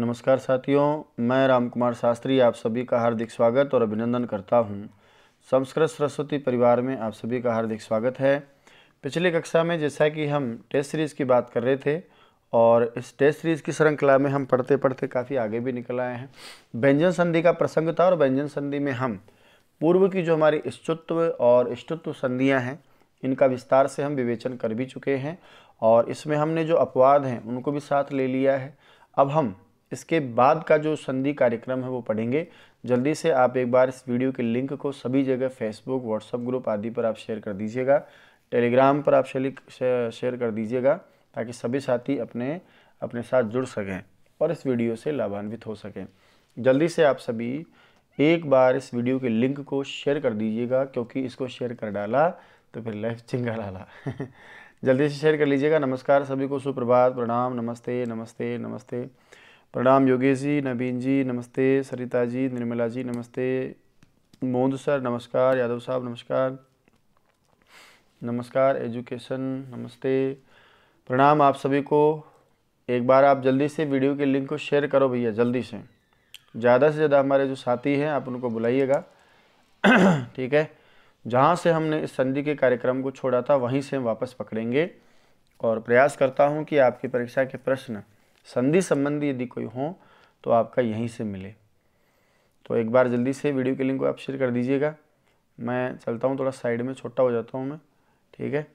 नमस्कार साथियों, मैं रामकुमार शास्त्री आप सभी का हार्दिक स्वागत और अभिनंदन करता हूं। संस्कृत सरस्वती परिवार में आप सभी का हार्दिक स्वागत है। पिछली कक्षा में जैसा कि हम टेस्ट सीरीज़ की बात कर रहे थे और इस टेस्ट सीरीज़ की श्रृंखला में हम पढ़ते पढ़ते काफ़ी आगे भी निकल आए हैं। व्यंजन संधि का प्रसंग था और व्यंजन संधि में हम पूर्व की जो हमारी इष्टुत्व और इष्टुत्व संधियाँ हैं इनका विस्तार से हम विवेचन कर भी चुके हैं और इसमें हमने जो अपवाद हैं उनको भी साथ ले लिया है। अब हम इसके बाद का जो संधि कार्यक्रम है वो पढ़ेंगे। जल्दी से आप एक बार इस वीडियो के लिंक को सभी जगह फेसबुक, व्हाट्सएप ग्रुप आदि पर आप शेयर कर दीजिएगा, टेलीग्राम पर आप शेयर कर दीजिएगा ताकि सभी साथी अपने साथ जुड़ सकें और इस वीडियो से लाभान्वित हो सकें। जल्दी से आप सभी एक बार इस वीडियो के लिंक को शेयर कर दीजिएगा क्योंकि इसको शेयर कर डाला तो फिर लाइफ चिंगा डाला। जल्दी से शेयर कर लीजिएगा। नमस्कार सभी को, सुप्रभात, प्रणाम, नमस्ते नमस्ते नमस्ते, प्रणाम योगेश जी, नवीन जी नमस्ते, सरिता जी, निर्मला जी नमस्ते, मोहन सर नमस्कार, यादव साहब नमस्कार, नमस्कार एजुकेशन नमस्ते, प्रणाम आप सभी को। एक बार आप जल्दी से वीडियो के लिंक को शेयर करो भैया, जल्दी से ज़्यादा हमारे जो साथी हैं आप उनको बुलाइएगा। ठीक है, जहाँ से हमने इस संधि के कार्यक्रम को छोड़ा था वहीं से हम वापस पकड़ेंगे और प्रयास करता हूँ कि आपकी परीक्षा के प्रश्न संधि संबंधी यदि कोई हो तो आपका यहीं से मिले। तो एक बार जल्दी से वीडियो के लिंक को आप शेयर कर दीजिएगा। मैं चलता हूँ, थोड़ा साइड में छोटा हो जाता हूँ मैं। ठीक है,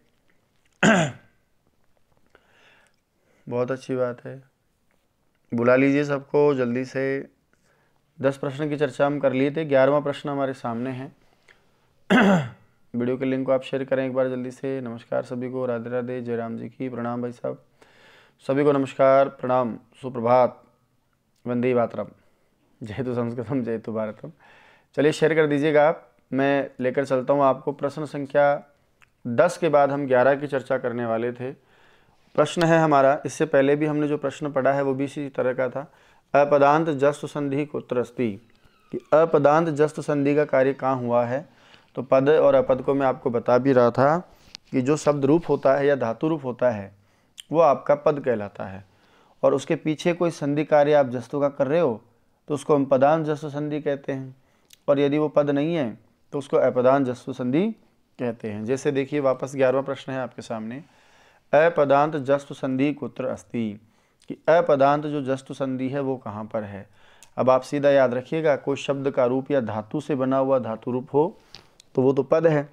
बहुत अच्छी बात है, बुला लीजिए सबको जल्दी से। 10 प्रश्न की चर्चा हम कर लिए थे, 11वां प्रश्न हमारे सामने हैं। वीडियो के लिंक को आप शेयर करें एक बार जल्दी से। नमस्कार सभी को, राधे राधे, जयराम जी की, प्रणाम भाई साहब, सभी को नमस्कार, प्रणाम, सुप्रभात, वंदे मातरम, जयतु संस्कृतम जयतु भारतम। चलिए शेयर कर दीजिएगा आप, मैं लेकर चलता हूँ आपको। प्रश्न संख्या 10 के बाद हम 11 की चर्चा करने वाले थे। प्रश्न है हमारा, इससे पहले भी हमने जो प्रश्न पढ़ा है वो भी इसी तरह का था। अपदांत जस्त संधि कुत्रस्ति, कि अपदांत जस्त संधि का कार्य कहाँ हुआ है। तो पद और अपद को मैं आपको बता भी रहा था कि जो शब्द रूप होता है या धातु रूप होता है वो आपका पद कहलाता है और उसके पीछे कोई संधि कार्य आप जस्तों का कर रहे हो तो उसको हम पदांत जस्तु संधि कहते हैं और यदि वो पद नहीं है तो उसको अपदांत जस्तु संधि कहते हैं। जैसे देखिए, वापस 11वां प्रश्न है आपके सामने। अपदांत जस्तु संधि कुत्र अस्ति, कि अपदांत जो जस्तु संधि है वो कहाँ पर है। अब आप सीधा याद रखिएगा, कोई शब्द का रूप या धातु से बना हुआ धातु रूप हो तो वो तो पद है,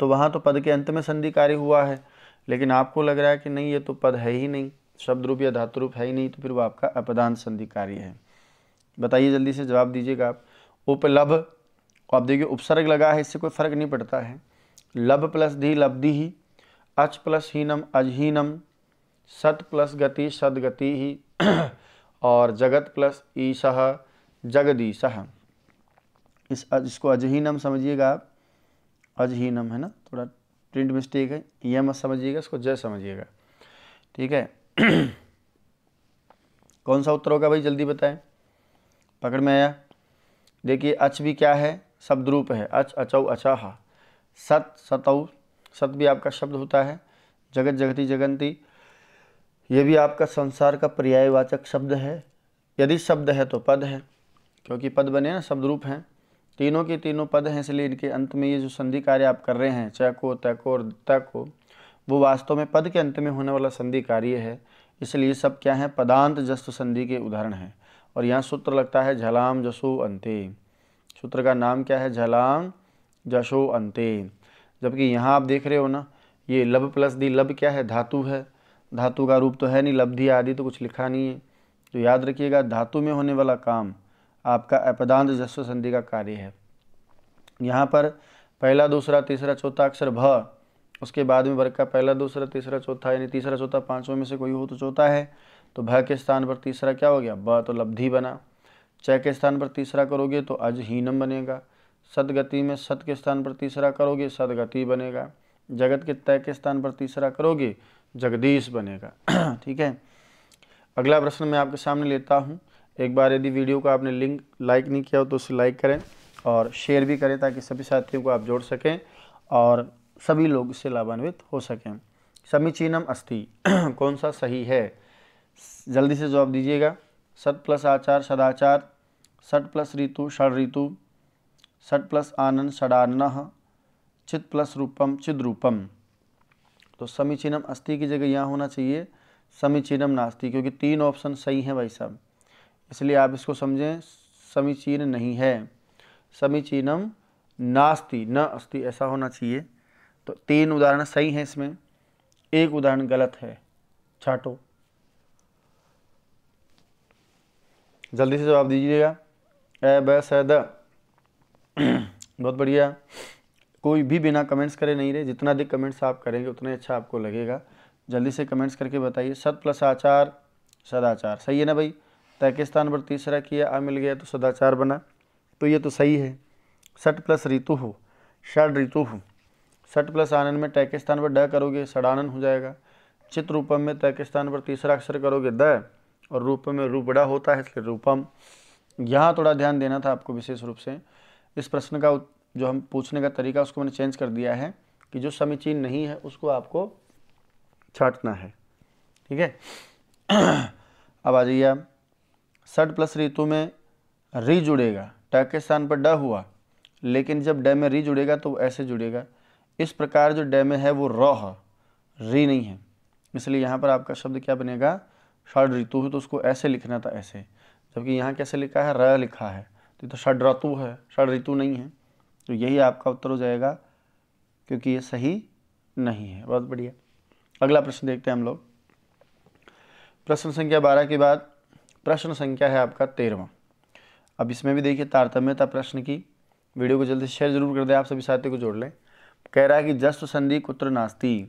तो वहाँ तो पद के अंत में संधि कार्य हुआ है। लेकिन आपको लग रहा है कि नहीं, ये तो पद है ही नहीं, शब्द रूप या धातु रूप है ही नहीं, तो फिर वो आपका अपदांत संधि कार्य है। बताइए, जल्दी से जवाब दीजिएगा आप। उपलब्ध, आप देखिए उपसर्ग लगा है, इससे कोई फर्क नहीं पड़ता है। लब प्लस धी लब्धि ही, अच प्लस हीनम अजहीनम, सत प्लस गति सदगति ही, और जगत प्लस ईशह जगदीशह। इसको अजहीनम समझिएगा आप, अजहीनम है ना, थोड़ा प्रिंट मिस्टेक है, ये मत समझिएगा, इसको जय समझिएगा। ठीक है। कौन सा उत्तर होगा भाई, जल्दी बताएं, पकड़ में आया। देखिए, अच भी क्या है, शब्द रूप है, अच अचौ अचाह, सत सतौ, सत भी आपका शब्द होता है, जगत जगती जगंती, ये भी आपका संसार का पर्यायवाचक शब्द है, यदि शब्द है तो पद है क्योंकि पद बने ना, शब्द रूप हैं, तीनों के तीनों पद हैं, इसलिए इनके अंत में ये जो संधि कार्य आप कर रहे हैं, चको तको और तको, वो वास्तव में पद के अंत में होने वाला संधि कार्य है। इसलिए सब क्या है, पदांत जस्तु संधि के उदाहरण हैं। और यहाँ सूत्र लगता है झलाम जसो अंते, सूत्र का नाम क्या है, झलाम जसो अंते। जबकि यहाँ आप देख रहे हो ना, ये लब प्लस दी, लब क्या है, धातु है, धातु का रूप तो है नहीं, लब्धि आदि तो कुछ लिखा नहीं है। तो याद रखिएगा, धातु में होने वाला काम आपका अपदांत जस्तु संधि का कार्य है। यहाँ पर पहला दूसरा तीसरा चौथा अक्षर भ, उसके बाद में वर्ग का पहला दूसरा तीसरा चौथा, यानी तीसरा चौथा पांचवें में से कोई हो तो चौथा है, तो भ के स्थान पर तीसरा क्या हो गया, ब, तो लब्धि बना। च के स्थान पर तीसरा करोगे तो अजहीनम बनेगा। सदगति में सत के स्थान पर तीसरा करोगे, सदगति बनेगा। जगत के तय के स्थान पर तीसरा करोगे, जगदीश बनेगा। ठीक है, अगला प्रश्न मैं आपके सामने लेता हूँ। एक बार यदि वीडियो को आपने लिंक लाइक नहीं किया हो तो उसे लाइक करें और शेयर भी करें ताकि सभी साथियों को आप जोड़ सकें और सभी लोग इससे लाभान्वित हो सकें। समीचीनम अस्ति कौन सा सही है, जल्दी से जवाब दीजिएगा। षट प्लस आचार षडाचार, षट प्लस ऋतु षड ऋतु, षट प्लस आनंद षडानन, चित प्लस रूपम चिद्रूपम। तो समीचीनम अस्ति की जगह यहाँ होना चाहिए समीचीनम नास्ति, क्योंकि तीन ऑप्शन सही हैं भाई साहब, इसलिए आप इसको समझें समीचीन नहीं है, समीचीनम नास्ति न अस्ति ऐसा होना चाहिए। तो तीन उदाहरण सही हैं इसमें, एक उदाहरण गलत है। छाटो, जल्दी से जवाब दीजिएगा। ए बस है द, बहुत बढ़िया। कोई भी बिना कमेंट्स करे नहीं रहे, जितना अधिक कमेंट्स आप करेंगे उतना अच्छा आपको लगेगा। जल्दी से कमेंट्स करके बताइए। सत प्लस आचार सदाचार सही है ना भाई। तय के स्थान पर तीसरा किया आ मिल गया तो सदाचार बना, तो ये तो सही है। सट प्लस ऋतु हो षड ऋतु हो, सट प्लस आनंद में तय के स्थान पर ड करोगे षडानन हो जाएगा। चित्र रूपम में तय के स्थान पर तीसरा अक्षर करोगे द, और रूपम में रूप बड़ा होता है इसलिए रूपम। यहाँ थोड़ा ध्यान देना था आपको विशेष रूप से। इस प्रश्न का जो हम पूछने का तरीका उसको मैंने चेंज कर दिया है कि जो समीचीन नहीं है उसको आपको छाटना है, ठीक है। अब आ जाइए आप। षड प्लस ऋतु में री जुड़ेगा, ट के स्थान पर ड हुआ, लेकिन जब ड में री जुड़ेगा तो ऐसे जुड़ेगा, इस प्रकार जो ड में है वो र है, री नहीं है, इसलिए यहाँ पर आपका शब्द क्या बनेगा षड ऋतु है। तो उसको ऐसे लिखना था ऐसे, जबकि यहाँ कैसे लिखा है र लिखा है, तो षड ऋतु है षड ऋतु नहीं है, तो यही आपका उत्तर हो जाएगा क्योंकि ये सही नहीं है। बहुत बढ़िया। अगला प्रश्न देखते हैं हम लोग। प्रश्न संख्या 12 के बाद प्रश्न संख्या है आपका 13वां। अब इसमें भी देखिए तारतम्यता प्रश्न की। वीडियो को जल्दी शेयर जरूर कर दें, आप सभी साथियों को जोड़ लें। कह रहा है कि जस्त संधि कुत्र नास्ति,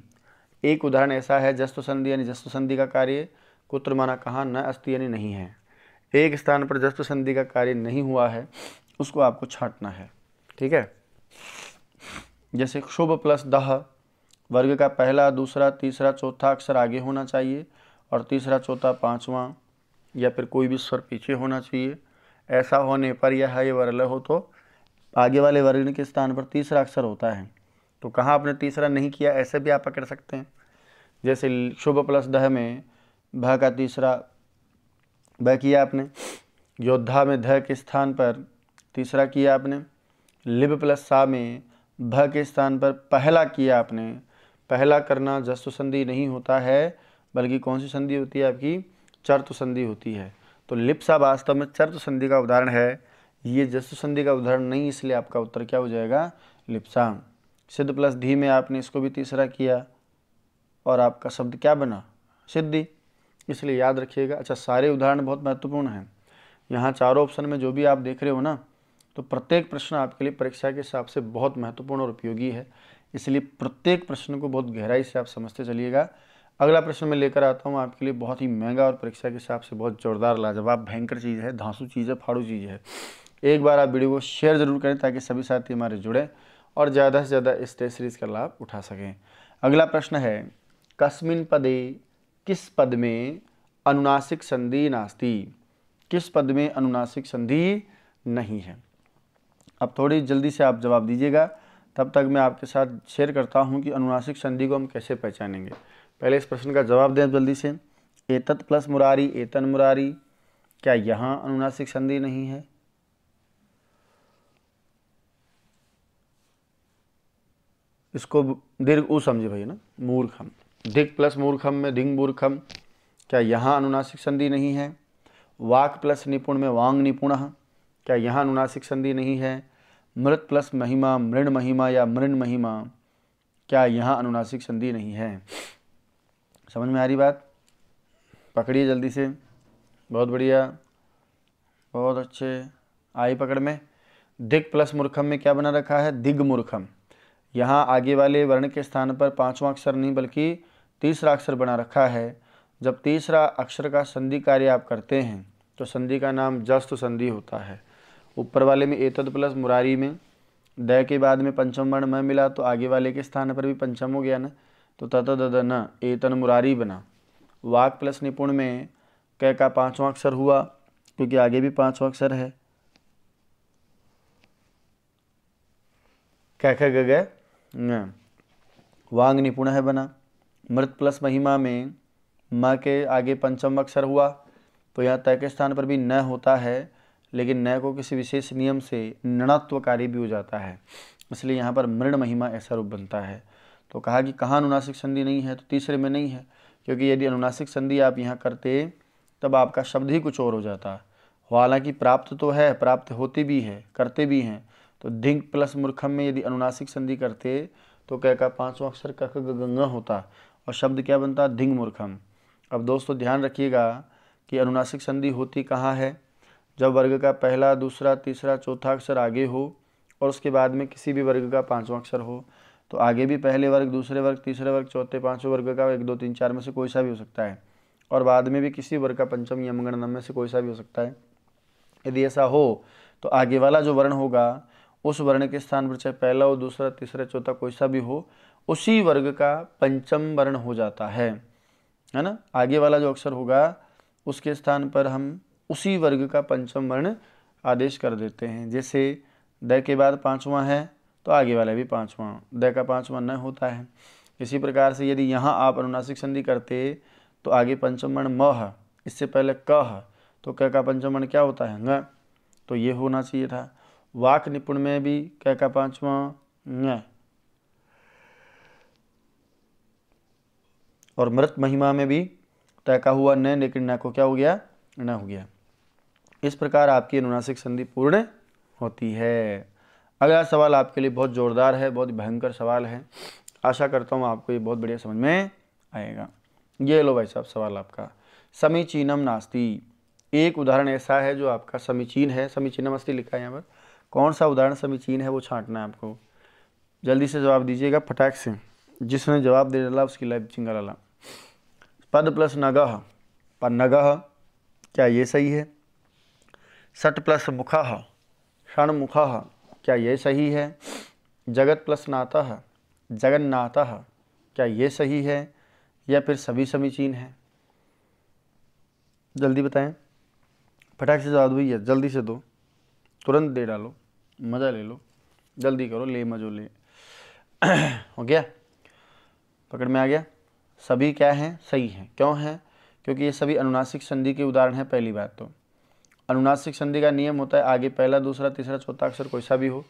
एक उदाहरण ऐसा है जस्त संधि यानी जस्त संधि का कार्य कुत्र माना कहाँ, न अस्ति यानी नहीं है। एक स्थान पर जस्त संधि का कार्य नहीं हुआ है उसको आपको छांटना है, ठीक है। जैसे क्षुभ प्लस दह, वर्ग का पहला दूसरा तीसरा चौथा अक्षर आगे होना चाहिए और तीसरा चौथा पांचवा या फिर कोई भी स्वर पीछे होना चाहिए। ऐसा होने पर यह वर्ल हो तो आगे वाले वर्ग के स्थान पर तीसरा अक्षर होता है, तो कहाँ आपने तीसरा नहीं किया ऐसे भी आप पकड़ सकते हैं। जैसे शुभ प्लस दह में भ का तीसरा ब किया आपने, योद्धा में ध के स्थान पर तीसरा किया आपने, लिब प्लस सा में भ के स्थान पर पहला किया आपने। पहला करना जस्तु संधि नहीं होता है, बल्कि कौन सी संधि होती है आपकी, चर्तु संधि होती है। तो लिप्सा वास्तव में चर्तु संधि का उदाहरण है, ये जस्तु संधि का उदाहरण नहीं, इसलिए आपका उत्तर क्या हो जाएगा लिप्सा। सिद्ध प्लस धी में आपने इसको भी तीसरा किया और आपका शब्द क्या बना सिद्धि, इसलिए याद रखिएगा। अच्छा, सारे उदाहरण बहुत महत्वपूर्ण हैं। यहाँ चारों ऑप्शन में जो भी आप देख रहे हो ना, तो प्रत्येक प्रश्न आपके लिए परीक्षा के हिसाब से बहुत महत्वपूर्ण और उपयोगी है, इसलिए प्रत्येक प्रश्न को बहुत गहराई से आप समझते चलिएगा। अगला प्रश्न मैं लेकर आता हूँ आपके लिए, बहुत ही महंगा और परीक्षा के हिसाब से बहुत जोरदार लाजवाब भयंकर चीज़ है, धांसू चीज़ है, फाड़ू चीज़ है। एक बार आप वीडियो को शेयर जरूर करें ताकि सभी साथी हमारे जुड़ें और ज़्यादा से ज़्यादा इस टेस्ट सीरीज़ का लाभ उठा सकें। अगला प्रश्न है कस्मिन पदे, किस पद में अनुनासिक संधि नास्ति, किस पद में अनुनासिक संधि नहीं है। अब थोड़ी जल्दी से आप जवाब दीजिएगा, तब तक मैं आपके साथ शेयर करता हूं कि अनुनासिक संधि को हम कैसे पहचानेंगे। पहले इस प्रश्न का जवाब दें जल्दी से। एतत् प्लस मुरारी एतन मुरारी, क्या यहाँ अनुनासिक संधि नहीं है? इसको दीर्घ ऊ समझे भैया ना, मूर्खम धिक प्लस मूर्खम में धिंग मूर्खम, क्या यहाँ अनुनासिक संधि नहीं है? वाक प्लस निपुण में वांग निपुण, क्या यहाँ अनुनासिक संधि नहीं है? मृत प्लस महिमा मृण महिमा या मृण महिमा, क्या यहाँ अनुनासिक संधि नहीं है? समझ में आ रही बात? पकड़िए जल्दी से। बहुत बढ़िया, बहुत अच्छे, आई पकड़ में। दिग प्लस मूर्खम में क्या बना रखा है? दिग मूर्खम। यहाँ आगे वाले वर्ण के स्थान पर पांचवा अक्षर नहीं बल्कि तीसरा अक्षर बना रखा है। जब तीसरा अक्षर का संधि कार्य आप करते हैं तो संधि का नाम जस्तु संधि होता है। ऊपर वाले में एतद प्लस मुरारी में द के बाद में पंचम वर्ण में मिला तो आगे वाले के स्थान पर भी पंचम हो गया ना, तो ततद न एतन मुरारी बना। वाक प्लस निपुण में क का पांचवा अक्षर हुआ क्योंकि आगे भी पांचवा अक्षर है, क ख ग ग न। वांग निपुण है बना। मृत प्लस महिमा में म के आगे पंचम अक्षर हुआ तो यहाँ तय के स्थान पर भी न होता है, लेकिन न को किसी विशेष नियम से नणत्वकारी भी हो जाता है, इसलिए यहाँ पर मृण महिमा ऐसा रूप बनता है। तो कहा कि कहाँ अनुनासिक संधि नहीं है, तो तीसरे में नहीं है, क्योंकि यदि अनुनासिक संधि आप यहाँ करते तब आपका शब्द ही कुछ और हो जाता। हालांकि प्राप्त तो है, प्राप्त होती भी है, करते भी हैं, तो धिंग प्लस मूर्खम में यदि अनुनासिक संधि करते तो क का पाँचवा अक्षर क ख ग ङ होता और शब्द क्या बनता, धिंग मूर्खम। अब दोस्तों ध्यान रखिएगा कि अनुनासिक संधि होती कहाँ है, जब वर्ग का पहला दूसरा तीसरा चौथा अक्षर आगे हो और उसके बाद में किसी भी वर्ग का पाँचवा अक्षर हो। तो आगे भी पहले वर्ग, दूसरे वर्ग, तीसरे वर्ग, चौथे, पाँचवें वर्ग का 1 2 3 4 में से कोई सा भी हो सकता है, और बाद में भी किसी वर्ग का पंचम यमगणनम में से कोई सा भी हो सकता है। यदि ऐसा हो तो आगे वाला जो वर्ण होगा उस वर्ण के स्थान पर चाहे पहला हो, दूसरा, तीसरा, चौथा कोई सा भी हो, उसी वर्ग का पंचम वर्ण हो जाता है ना। आगे वाला जो अक्षर होगा उसके स्थान पर हम उसी वर्ग का पंचम वर्ण आदेश कर देते हैं। जैसे द के बाद पाँचवां है तो आगे वाला भी पाँचवां, द का पाँचवां न होता है। इसी प्रकार से यदि यहाँ आप अनुनासिक संधि करते तो आगे पंचम वर्ण म है, इससे पहले क है, तो क का पंचम वर्ण क्या होता है, ङ, तो ये होना चाहिए था। वाक निपुण में भी क का पाँचवां ङ, और मृत महिमा में भी त का हुआ न, लेकिन न को क्या हो गया, न हो गया। इस प्रकार आपकी अनुनासिक संधि पूर्ण होती है। अगला सवाल आपके लिए बहुत जोरदार है, बहुत भयंकर सवाल है। आशा करता हूँ आपको ये बहुत बढ़िया समझ में आएगा। ये लो भाई साहब सवाल आपका, समीचीनम नास्ति। एक उदाहरण ऐसा है जो आपका समीचीन है, समीचीनम अस्ति लिखा है यहाँ पर, कौन सा उदाहरण समीचीन है वो छांटना है आपको। जल्दी से जवाब दीजिएगा फटाक से, जिसने जवाब दे डाला उसकी लाइफ चिंगा डाला। पद प्लस नगह, पर नगह क्या ये सही है? सट प्लस मुखा, क्षण मुखा, क्या ये सही है? जगत प्लस नाता, जगन्नाथ, क्या ये सही है या फिर सभी समीचीन है? जल्दी बताएं फटाक से जवाब भैया, जल्दी से दो, तुरंत दे डालो, मज़ा ले लो, जल्दी करो, ले मजो ले। हो गया, पकड़ में आ गया? सभी क्या हैं, सही हैं। क्यों हैं? क्योंकि ये सभी अनुनासिक संधि के उदाहरण हैं। पहली बात तो अनुनासिक संधि का नियम होता है आगे पहला, दूसरा, तीसरा, चौथा अक्षर कोई सा भी हो,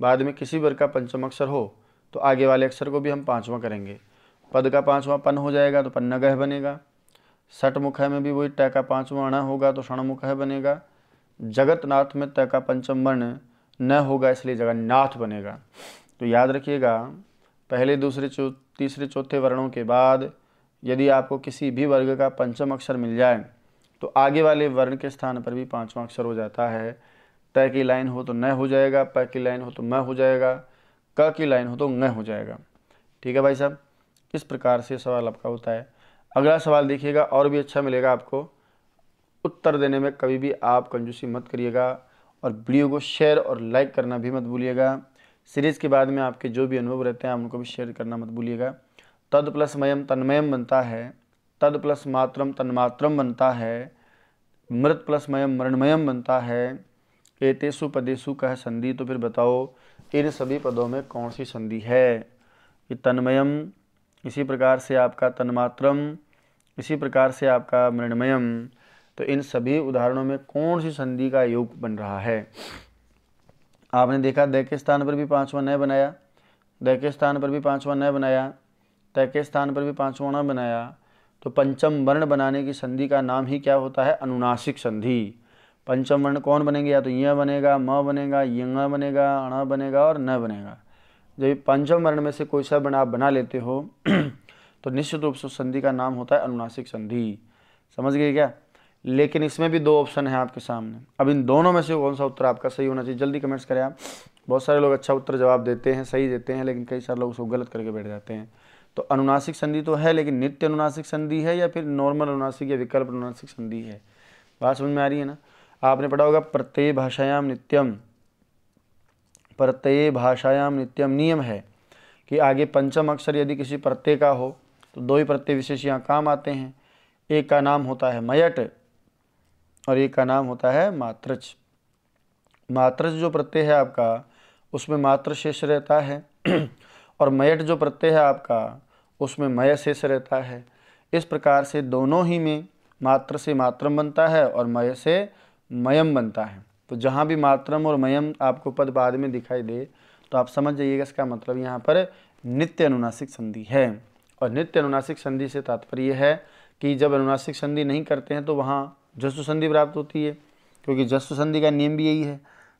बाद में किसी वर्ग का पंचम अक्षर हो तो आगे वाले अक्षर को भी हम पाँचवां करेंगे। पद का पाँचवां पन हो जाएगा तो पन्नगह बनेगा। षटमुख में भी वही ट का पाँचवां अण होगा तो षणमुखह बनेगा। जगतनाथ में त का पंचम वर्ण न होगा इसलिए जगन्नाथ बनेगा। तो याद रखिएगा पहले दूसरे तीसरे चौथे वर्णों के बाद यदि आपको किसी भी वर्ग का पंचम अक्षर मिल जाए तो आगे वाले वर्ण के स्थान पर भी पाँचवां अक्षर हो जाता है। त की लाइन हो तो न हो जाएगा, प की लाइन हो तो म हो जाएगा, क की लाइन हो तो ङ हो जाएगा। ठीक है भाई साहब, इस प्रकार से सवाल आपका होता है। अगला सवाल देखिएगा, और भी अच्छा मिलेगा आपको। उत्तर देने में कभी भी आप कंजूसी मत करिएगा और वीडियो को शेयर और लाइक करना भी मत भूलिएगा। सीरीज़ के बाद में आपके जो भी अनुभव रहते हैं उनको भी शेयर करना मत भूलिएगा। तद प्लस मयम तन्मयम बनता है, तद प्लस मात्रम तन्मात्रम बनता है, मृत प्लस मयम मरणमयम बनता है। एतेषु पदेषु कह संधि, तो फिर बताओ इन सभी पदों में कौन सी संधि है? कि तन्मयम, इसी प्रकार से आपका तन्मात्रम, इसी प्रकार से आपका मरणमयम, तो इन सभी उदाहरणों में कौन सी संधि का योग बन रहा है? आपने देखा द के स्थान पर भी पाँचवा न बनाया, द के स्थान पर भी पाँचवा न बनाया, त के स्थान पर भी पाँचवा न बनाया, तो पंचम वर्ण बनाने की संधि का नाम ही क्या होता है? अनुनासिक संधि। पंचम वर्ण कौन बनेंगे? या तो य बनेगा, म बनेगा, यंगा बनेगा, अणा बनेगा और न बनेगा। जब पंचम वर्ण में से कोई सा वर्ण आप बना लेते हो तो निश्चित रूप से संधि का नाम होता है अनुनासिक संधि। समझ गए क्या? लेकिन इसमें भी दो ऑप्शन है आपके सामने, अब इन दोनों में से कौन सा उत्तर आपका सही होना चाहिए? जल्दी कमेंट्स करें आप। बहुत सारे लोग अच्छा उत्तर जवाब देते हैं, सही देते हैं, लेकिन कई सारे लोग उसको गलत करके बैठ जाते हैं। तो अनुनासिक संधि तो है, लेकिन नित्य अनुनासिक संधि है या फिर नॉर्मल अनुनासिक या विकल्प अनुनासिक संधि है? बात समझ में आ रही है ना? आपने पढ़ा होगा प्रत्यय भाषायाम नित्यम, प्रत्यय भाषायाम नित्यम नियम है कि आगे पंचम अक्षर यदि किसी प्रत्यय का हो तो दो ही प्रत्यय विशेष यहाँ काम आते हैं। एक का नाम होता है मयट और एक का नाम होता है मात्रज। मात्रज जो प्रत्यय है आपका उसमें मात्र शेष रहता है और मयट जो प्रत्यय है आपका उसमें मय शेष रहता है। इस प्रकार से दोनों ही में मात्र से मात्रम बनता है और मय से मयम बनता है। तो जहाँ भी मात्रम और मयम आपको पद बाद में दिखाई दे तो आप समझ जाइएगा इसका मतलब यहाँ पर नित्य अनुनासिक संधि है। और नित्य अनुनासिक संधि से तात्पर्य है कि जब अनुनासिक संधि नहीं करते हैं तो वहाँ जस्व संधि प्राप्त होती है, क्योंकि जस्व संधि का नियम भी यही है,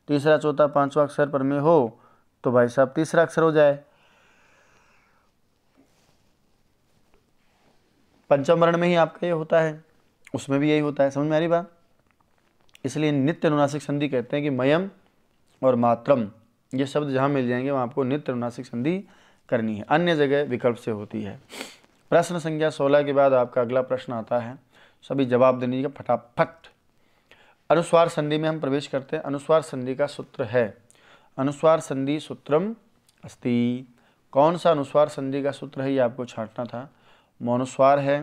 तीसरा चौथा पाँचवा अक्षर पर में हो तो भाई साहब तीसरा अक्षर हो जाए। पंचम वर्ण में ही आपका ये होता है, उसमें भी यही होता है। समझ में आ रही बात? इसलिए नित्य अनुनासिक संधि कहते हैं कि मयम और मात्रम ये शब्द जहाँ मिल जाएंगे वहाँ आपको नित्य अनुनासिक संधि करनी है, अन्य जगह विकल्प से होती है। प्रश्न संख्या 16 के बाद आपका अगला प्रश्न आता है, सभी जवाब देने का फटाफट। अनुस्वार संधि में हम प्रवेश करते हैं। अनुस्वार संधि का सूत्र है अनुस्वार संधि सूत्रम अस्ति। कौन सा अनुस्वार संधि का सूत्र है ये आपको छांटना था। मौनुस्वार है,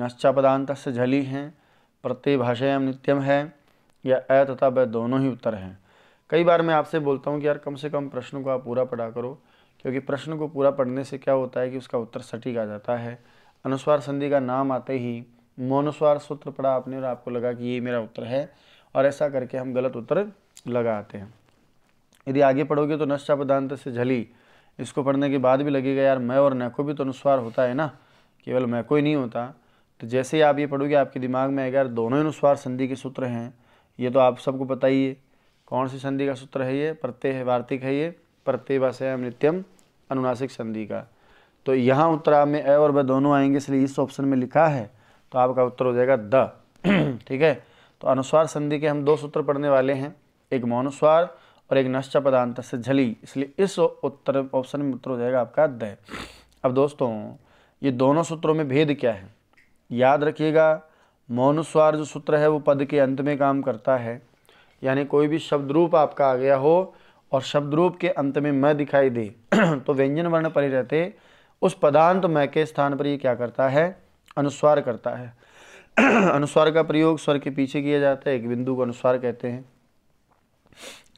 नश्चापदांत से झली हैं, प्रत्ययभाषायाम नित्यम है, या अ तथा ब दोनों ही उत्तर हैं। कई बार मैं आपसे बोलता हूँ कि यार कम से कम प्रश्न को आप पूरा पढ़ा करो, क्योंकि प्रश्न को पूरा पढ़ने से क्या होता है कि उसका उत्तर सटीक आ जाता है। अनुस्वार संधि का नाम आते ही मौनुस्वार सूत्र पढ़ा आपने और आपको लगा कि ये मेरा उत्तर है, और ऐसा करके हम गलत उत्तर लगाते हैं। यदि आगे पढ़ोगे तो नश्चापदांत से झली इसको पढ़ने के बाद भी लगेगा यार मैं और न को भी तो अनुस्वार होता है ना, केवल मैं कोई नहीं होता। तो जैसे ही आप ये पढ़ोगे आपके दिमाग में आएगा यार दोनों अनुस्वार संधि के सूत्र हैं। ये तो आप सबको पता ही है कौन सी संधि का सूत्र है, ये प्रत्यय वार्तिक है, ये प्रत्ययभाषायाम नित्यम अनुनासिक संधि का। तो यहाँ उत्तर में ए और ब दोनों आएंगे, इसलिए इस ऑप्शन में लिखा है तो आपका उत्तर हो जाएगा द। ठीक है, तो अनुस्वार संधि के हम दो सूत्र पढ़ने वाले हैं, एक मौनुस्वार और एक नश्चपदांत से झली, इसलिए इस उत्तर ऑप्शन में उत्तर हो जाएगा आपका द। अब दोस्तों ये दोनों सूत्रों में भेद क्या है याद रखिएगा। मौनुस्वार जो सूत्र है वो पद के अंत में काम करता है, यानी कोई भी शब्द रूप आपका आ गया हो और शब्द रूप के अंत में मैं दिखाई दे तो व्यंजन वर्ण पर ही रहते उस पदांत मैं के स्थान पर ये क्या करता है, अनुस्वार करता है। अनुस्वार का प्रयोग स्वर के पीछे किया जाता है, एक बिंदु को अनुस्वार कहते हैं।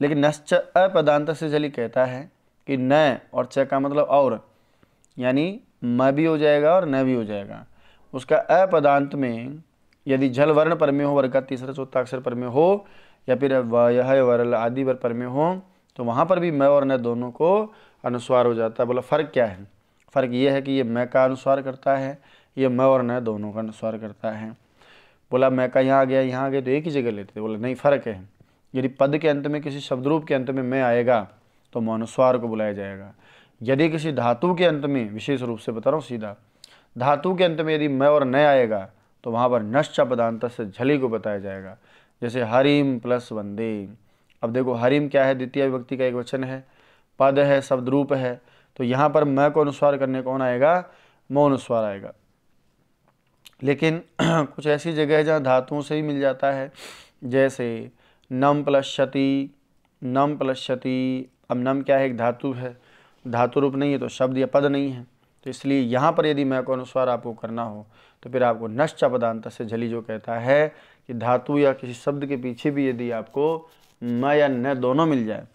लेकिन नश्च अपदांत से जली कहता है कि न और च का मतलब और, यानी म भी हो जाएगा और न भी हो जाएगा। उसका अपदांत में यदि झल वर्ण पर में हो, वर्ग का तीसरा चौथा अक्षर पर में हो, या फिर यह वर्ल आदि वर्ग पर में हो, तो वहाँ पर भी मैं और न दोनों को अनुस्वार हो जाता है। बोला फ़र्क क्या है? फ़र्क ये है कि ये मैं का अनुस्वार करता है, ये मैं और न दोनों का अनुस्वार करता है। बोला मैं का यहाँ आ गया तो एक ही जगह लेते। बोला नहीं, फ़र्क है। यदि पद के अंत में किसी शब्दरूप के अंत में मैं आएगा तो मौनुस्वार को बुलाया जाएगा। यदि किसी धातु के अंत में, विशेष रूप से बता रहा हूँ सीधा, धातु के अंत में यदि मैं और न आएगा तो वहाँ पर नश्च पदांत से झली को बताया जाएगा, जैसे हरिम प्लस वंदे। अब देखो हरिम क्या है, द्वितीय विभक्ति का एक वचन है, पद है, शब्दरूप है, तो यहाँ पर मैं को अनुस्वार करने कौन आएगा, मौनुस्वार आएगा। लेकिन कुछ ऐसी जगह है जहाँ धातुओं से ही मिल जाता है, जैसे नम प्लस क्षति, नम प्लस क्षति। अब नम क्या है, एक धातु है, धातु रूप नहीं है तो शब्द या पद नहीं है, तो इसलिए यहाँ पर यदि मैं को अनुस्वार आपको करना हो तो फिर आपको नश्च पदांत से झली जो कहता है कि धातु या किसी शब्द के पीछे भी यदि आपको मैं या न दोनों मिल जाए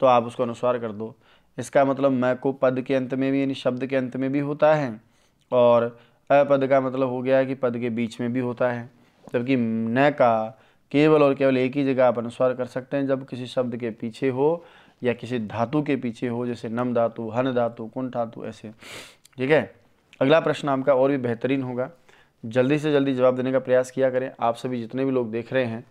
तो आप उसको अनुस्वार कर दो। इसका मतलब मैं को पद के अंत में भी यानी शब्द के अंत में भी होता है, और अपद का मतलब हो गया कि पद के बीच में भी होता है। जबकि न का केवल और केवल एक ही जगह आप अनुस्वार कर सकते हैं, जब किसी शब्द के पीछे हो या किसी धातु के पीछे हो, जैसे नम धातु, हन धातु, कुंठ धातु, ऐसे। ठीक है, अगला प्रश्न आपका और भी बेहतरीन होगा। जल्दी से जल्दी जवाब देने का प्रयास किया करें। आप सभी जितने भी लोग देख रहे हैं,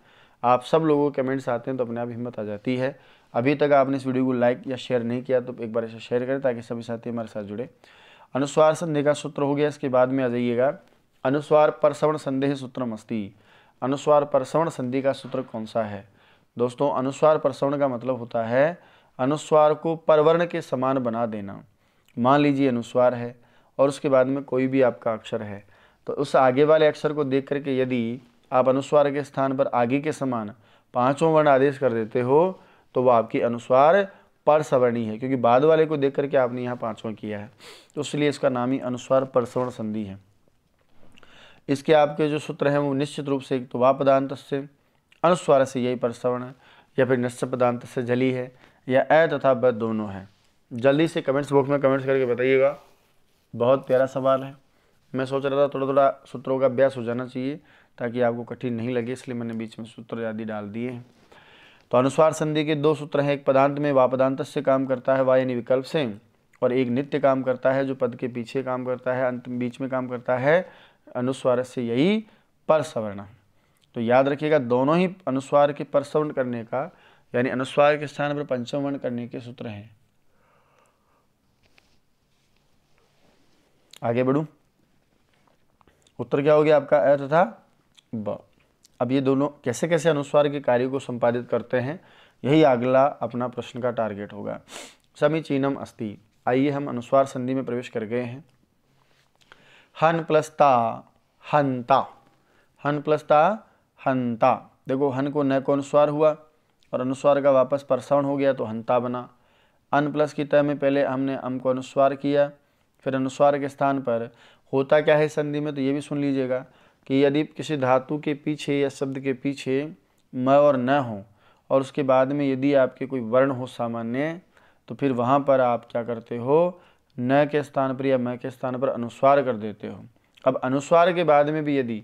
आप सब लोगों के कमेंट्स आते हैं तो अपने आप हिम्मत आ जाती है। अभी तक आपने इस वीडियो को लाइक या शेयर नहीं किया तो एक बार इसे शेयर करें ताकि सभी साथी हमारे साथ जुड़े। अनुस्वार संधि का सूत्र हो गया, इसके बाद में आ जाइएगा अनुस्वार परसवर्ण संधि सूत्रम अस्ति। अनुस्वार परसवर्ण संधि का सूत्र कौन सा है? दोस्तों अनुस्वार परसवर्ण का मतलब होता है अनुस्वार को परवर्ण के समान बना देना। मान लीजिए अनुस्वार है और उसके बाद में कोई भी आपका अक्षर है, तो उस आगे वाले अक्षर को देख करके यदि आप अनुस्वार के स्थान पर आगे के समान पांचों वर्ण आदेश कर देते हो तो वो आपकी अनुस्वार परसवर्णी है, क्योंकि बाद वाले को देख करके आपने यहाँ पांचों किया है, तो इसलिए इसका नाम ही अनुस्वार परसवर्ण संधि है। इसके आपके जो सूत्र हैं वो निश्चित रूप से एक तो वापदांत से, अनुस्वार से यही परसवर्ण, या फिर नश्चपदांत से झली है, या अ तथा ब दोनों है। जल्दी से कमेंट्स बॉक्स में कमेंट्स करके बताइएगा। बहुत प्यारा सवाल है, मैं सोच रहा था थोड़ा थोड़ा सूत्रों का अभ्यास हो जाना चाहिए ताकि आपको कठिन नहीं लगे, इसलिए मैंने बीच में सूत्र आदि डाल दिए हैं। तो अनुस्वार संधि के दो सूत्र हैं, एक पदांत में वापदांतस्य से काम करता है वा यानी विकल्प से, और एक नित्य काम करता है जो पद के पीछे काम करता है, अंत बीच में काम करता है अनुस्वार से यही पर सवर्ण। तो याद रखिएगा दोनों ही अनुस्वार के पर सवर्ण करने का यानी अनुस्वार के स्थान पर पंचम वर्ण करने के सूत्र हैं। आगे बढ़ूं, उत्तर क्या हो गया आपका अ तथा ब। अब ये दोनों कैसे कैसे अनुस्वार के कार्यों को संपादित करते हैं, यही अगला अपना प्रश्न का टारगेट होगा। समीचीनम अस्ति। आइए हम अनुस्वार संधि में प्रवेश कर गए हैं। हन प्लस ता हंता, हन प्लस ता हंता। देखो हन को न को अनुस्वार हुआ और अनुस्वार का वापस परसवर्ण हो गया तो हंता बना। अन प्लस की तय में पहले हमने अम को अनुस्वार किया, फिर अनुस्वार के स्थान पर होता क्या है संधि में तो ये भी सुन लीजिएगा कि यदि किसी धातु के पीछे या शब्द के पीछे म और न हो और उसके बाद में यदि आपके कोई वर्ण हो सामान्य, तो फिर वहाँ पर आप क्या करते हो, न के स्थान पर या म के स्थान पर अनुस्वार कर देते हो। अब अनुस्वार के बाद में भी यदि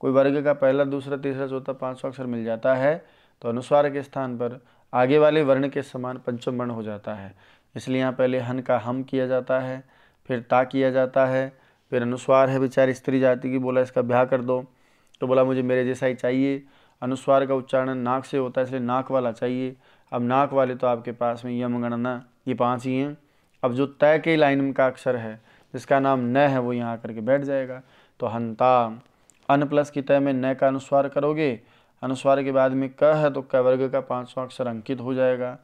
कोई वर्ग का पहला दूसरा तीसरा चौथा पाँचवा अक्षर मिल जाता है तो अनुस्वार के स्थान पर आगे वाले वर्ण के समान पंचम वर्ण हो जाता है। इसलिए यहाँ पहले हन का हम किया जाता है, फिर ता किया जाता है, फिर अनुस्वार है बेचारी स्त्री जाति की, बोला इसका ब्याह कर दो तो बोला मुझे मेरे जैसा ही चाहिए। अनुस्वार का उच्चारण नाक से होता है इसलिए नाक वाला चाहिए। अब नाक वाले तो आपके पास में यम गणना ये पाँच ही हैं। अब जो तय के लाइन का अक्षर है जिसका नाम न है वो यहाँ आकर के बैठ जाएगा। तो हंता, अन प्लस की तय में न का अनुस्वार करोगे, अनुस्वार के बाद में क है तो क वर्ग का पाँचवा अक्षर अंकित हो जाएगा।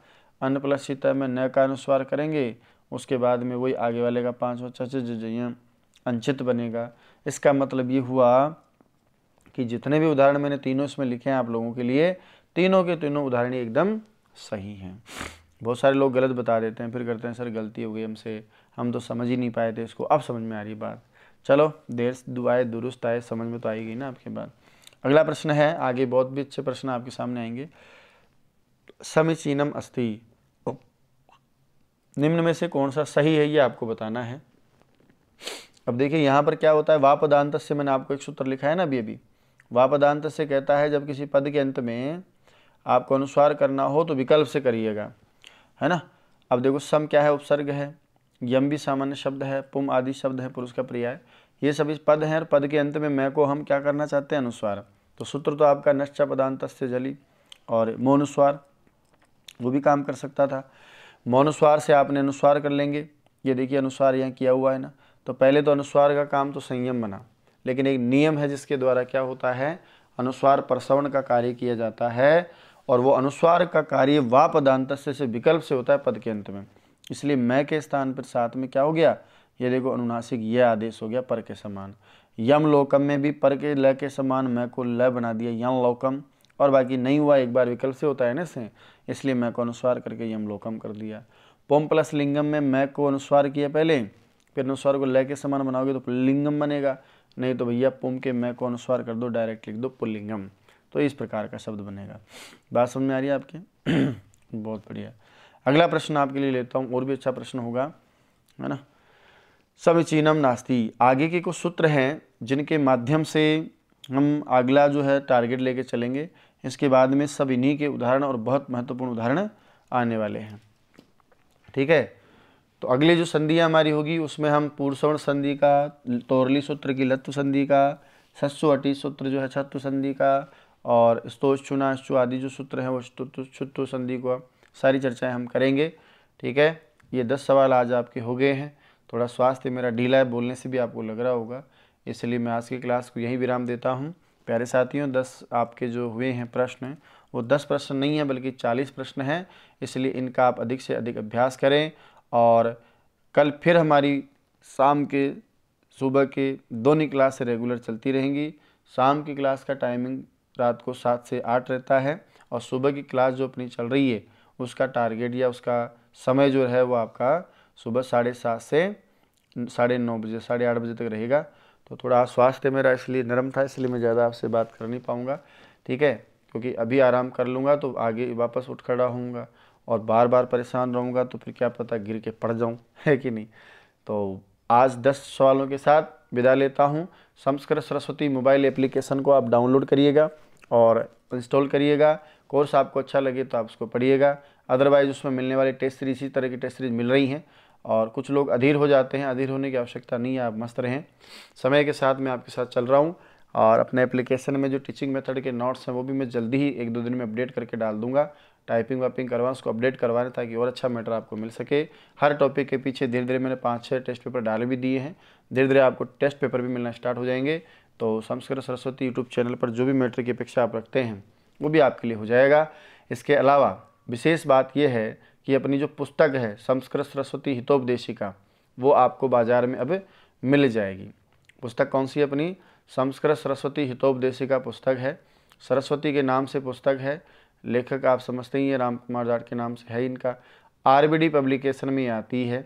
अन प्लस की तय में न का अनुस्वार करेंगे, उसके बाद में वही आगे वाले का पाँचवा च अंचित बनेगा। इसका मतलब ये हुआ कि जितने भी उदाहरण मैंने तीनों इसमें लिखे हैं आप लोगों के लिए, तीनों के तीनों उदाहरण एकदम सही हैं। बहुत सारे लोग गलत बता देते हैं, फिर करते हैं सर गलती हो गई हमसे, हम तो समझ ही नहीं पाए थे इसको, अब समझ में आ रही बात। चलो देर दुआए दुरुस्त आए, समझ में तो आएगी ना आपके बाद। अगला प्रश्न है, आगे बहुत भी अच्छे प्रश्न आपके सामने आएंगे। समीचीनम अस्ति, निम्न में से कौन सा सही है ये आपको बताना है। अब देखिए यहाँ पर क्या होता है, वापदांत से मैंने आपको एक सूत्र लिखा है ना अभी वापदांत से कहता है जब किसी पद के अंत में आपको अनुस्वार करना हो तो विकल्प से करिएगा, है ना। अब देखो सम क्या है, उपसर्ग है, यम भी सामान्य शब्द है, पुम आदि शब्द है पुरुष का पर्याय, ये सब इस पद हैं और पद के अंत में मैं को हम क्या करना चाहते हैं, अनुस्वार। तो सूत्र तो आपका नश्चा पदांत से जली और मौनुस्वार वो भी काम कर सकता था। मौनुस्वार से आपने अनुस्वार कर लेंगे, ये देखिए अनुस्वार यहाँ किया हुआ है ना। तो पहले तो अनुस्वार का काम तो संयम बना, लेकिन एक नियम है जिसके द्वारा क्या होता है, अनुस्वार परसवर्ण का कार्य किया जाता है और वो अनुस्वार का कार्य वापदांतस्य से विकल्प से होता है पद के अंत में। इसलिए मैं के स्थान पर साथ में क्या हो गया, ये देखो अनुनासिक यह आदेश हो गया पर के समान। यम लोकम में भी पर के ल के समान मैं को ल बना दिया यम लोकम, और बाकी नहीं हुआ एक बार विकल्प से होता है ना से, इसलिए मैं को अनुस्वार करके यम लोकम कर दिया। पुम प्लस लिंगम में मैं को अनुस्वार किया पहले, फिर अनुस्वार को ले के समान बनाओगे तो पुल्लिंगम बनेगा, नहीं तो भैया पुम के मैं को अनुस्वार कर दो, डायरेक्ट लिख दो पुल्लिंगम, तो इस प्रकार का शब्द बनेगा। बात समझ में आ रही है आपके बहुत बढ़िया। अगला प्रश्न आपके लिए लेता हूँ, और भी अच्छा प्रश्न होगा, है ना। समीचीनम नास्ति, आगे के कुछ सूत्र हैं जिनके माध्यम से हम अगला जो है टारगेट लेके चलेंगे। इसके बाद में सब इन्हीं के उदाहरण और बहुत महत्वपूर्ण उदाहरण आने वाले हैं, ठीक है। तो अगली जो संधियाँ हमारी होगी उसमें हम पूर्वसवर्ण संधि का, तोरली सूत्र की लत्तु संधि का, सस्सु अटी सूत्र जो है छत्तु संधि का, और स्तोष चुना अश्चु आदि जो सूत्र हैं वो छुत्तु संधि को सारी चर्चाएं हम करेंगे, ठीक है। ये 10 सवाल आज आपके हो गए हैं। थोड़ा स्वास्थ्य मेरा ढीला है, बोलने से भी आपको लग रहा होगा, इसलिए मैं आज की क्लास को यहीं विराम देता हूँ। प्यारे साथियों 10 आपके जो हुए हैं प्रश्न, वो 10 प्रश्न नहीं हैं बल्कि 40 प्रश्न हैं, इसलिए इनका आप अधिक से अधिक अभ्यास करें। और कल फिर हमारी शाम के सुबह के दोनों क्लास रेगुलर चलती रहेंगी। शाम की क्लास का टाइमिंग रात को 7 से 8 रहता है और सुबह की क्लास जो अपनी चल रही है उसका टारगेट या उसका समय जो है वो आपका सुबह 7:30 से 9:30 बजे 8:30 बजे तक रहेगा। तो थोड़ा स्वास्थ्य मेरा इसलिए नरम था, इसलिए मैं ज़्यादा आपसे बात कर नहीं पाऊँगा, ठीक है, क्योंकि अभी आराम कर लूँगा तो आगे वापस उठ खड़ा होऊंगा और बार बार परेशान रहूँगा तो फिर क्या पता गिर के पड़ जाऊँ, है कि नहीं। तो आज 10 सवालों के साथ विदा लेता हूं। संस्कृत सरस्वती मोबाइल एप्लीकेशन को आप डाउनलोड करिएगा और इंस्टॉल करिएगा। कोर्स आपको अच्छा लगे तो आप उसको पढ़िएगा, अदरवाइज़ उसमें मिलने वाले टेस्ट सीरीज, इसी तरह की टेस्ट सीरीज मिल रही हैं और कुछ लोग अधीर हो जाते हैं। अधीर होने की आवश्यकता नहीं है, आप मस्त रहें। समय के साथ मैं आपके साथ चल रहा हूँ और अपने एप्लीकेशन में जो टीचिंग मेथड के नोट्स हैं वो भी मैं जल्दी ही 1-2 दिन में अपडेट करके डाल दूंगा। टाइपिंग वाइपिंग करवाएं, उसको अपडेट करवाएं ताकि और अच्छा मैटर आपको मिल सके। हर टॉपिक के पीछे धीरे धीरे मैंने 5-6 टेस्ट पेपर डाले भी दिए हैं, धीरे धीरे आपको टेस्ट पेपर भी मिलना स्टार्ट हो जाएंगे। तो संस्कृत सरस्वती यूट्यूब चैनल पर जो भी मैटर की अपेक्षा आप रखते हैं वो भी आपके लिए हो जाएगा। इसके अलावा विशेष बात यह है कि अपनी जो पुस्तक है संस्कृत सरस्वती हितोपदेशिका, वो आपको बाज़ार में अब मिल जाएगी। पुस्तक कौन सी है अपनी? संस्कृत सरस्वती हितोपदेशिका पुस्तक है। सरस्वती के नाम से पुस्तक है, लेखक आप समझते ही हैं रामकुमार शास्त्री के नाम से है इनका। आरबीडी पब्लिकेशन में आती है।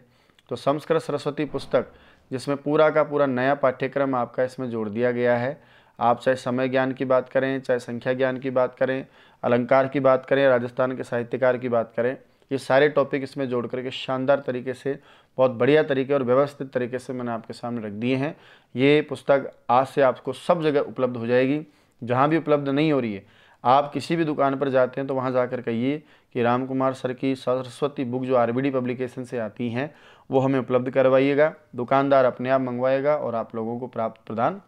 तो संस्कृत सरस्वती पुस्तक जिसमें पूरा का पूरा नया पाठ्यक्रम आपका इसमें जोड़ दिया गया है। आप चाहे समय ज्ञान की बात करें, चाहे संख्या ज्ञान की बात करें, अलंकार की बात करें, राजस्थान के साहित्यकार की बात करें, ये सारे टॉपिक इसमें जोड़ करके शानदार तरीके से, बहुत बढ़िया तरीके और व्यवस्थित तरीके से मैंने आपके सामने रख दिए हैं। ये पुस्तक आज से आपको सब जगह उपलब्ध हो जाएगी। जहाँ भी उपलब्ध नहीं हो रही है, आप किसी भी दुकान पर जाते हैं तो वहाँ जाकर कहिए कि रामकुमार सर की सरस्वती बुक जो आरबीडी पब्लिकेशन से आती हैं वो हमें उपलब्ध करवाइएगा। दुकानदार अपने आप मंगवाएगा और आप लोगों को प्रदान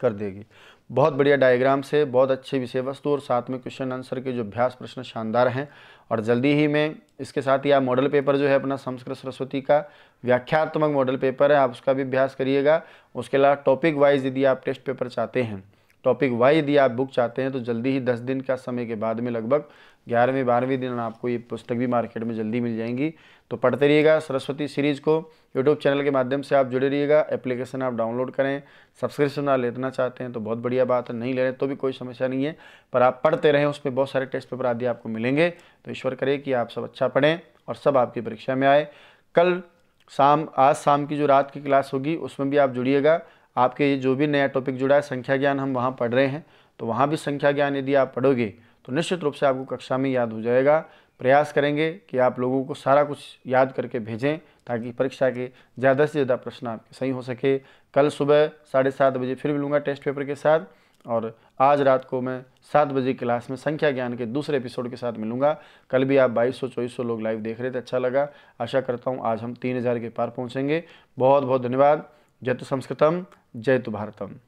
कर देगी। बहुत बढ़िया डायग्राम से, बहुत अच्छे विषय वस्तु और साथ में क्वेश्चन आंसर के जो अभ्यास प्रश्न शानदार हैं। और जल्दी ही मैं इसके साथ ही आप मॉडल पेपर जो है अपना संस्कृत सरस्वती का व्याख्यात्मक मॉडल पेपर है, आप उसका भी अभ्यास करिएगा। उसके अलावा टॉपिक वाइज यदि आप टेस्ट पेपर चाहते हैं, टॉपिक वाइज यदि आप बुक चाहते हैं, तो जल्दी ही 10 दिन का समय के बाद में लगभग 11वें 12वें दिन आपको ये पुस्तक भी मार्केट में जल्दी मिल जाएंगी। तो पढ़ते रहिएगा सरस्वती सीरीज़ को। यूट्यूब चैनल के माध्यम से आप जुड़े रहिएगा। एप्लीकेशन आप डाउनलोड करें। सब्सक्रिप्शन आप लेना चाहते हैं तो बहुत बढ़िया बात है, नहीं ले रहे तो भी कोई समस्या नहीं है, पर आप पढ़ते रहें। उस पर बहुत सारे टेस्ट पेपर आदि आपको मिलेंगे। तो ईश्वर करे कि आप सब अच्छा पढ़ें और सब आपकी परीक्षा में आए। कल शाम, आज शाम की जो रात की क्लास होगी उसमें भी आप जुड़िएगा। आपके ये जो भी नया टॉपिक जुड़ा है संख्या ज्ञान, हम वहाँ पढ़ रहे हैं, तो वहाँ भी संख्या ज्ञान यदि आप पढ़ोगे तो निश्चित रूप से आपको कक्षा में याद हो जाएगा। प्रयास करेंगे कि आप लोगों को सारा कुछ याद करके भेजें ताकि परीक्षा के ज़्यादा से ज़्यादा प्रश्न आपके सही हो सके। कल सुबह 7:30 बजे फिर मिलूँगा टेस्ट पेपर के साथ और आज रात को मैं 7 बजे क्लास में संख्या ज्ञान के दूसरे एपिसोड के साथ मिलूंगा। कल भी आप 2200-2400 लोग लाइव देख रहे थे, अच्छा लगा। आशा करता हूँ आज हम 3000 के पार पहुँचेंगे। बहुत बहुत धन्यवाद। जय तु संस्कृतम, जय तु भारतम।